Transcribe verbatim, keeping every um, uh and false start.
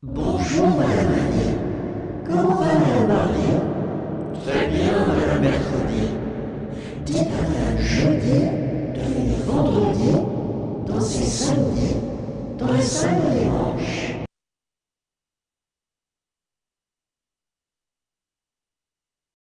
Bonjour madame. Comment va madame Barbier? Très bien madame Bertrandier. Dites madame jeudi, devenez vendredi, dansez samedi, dans la salle des manches.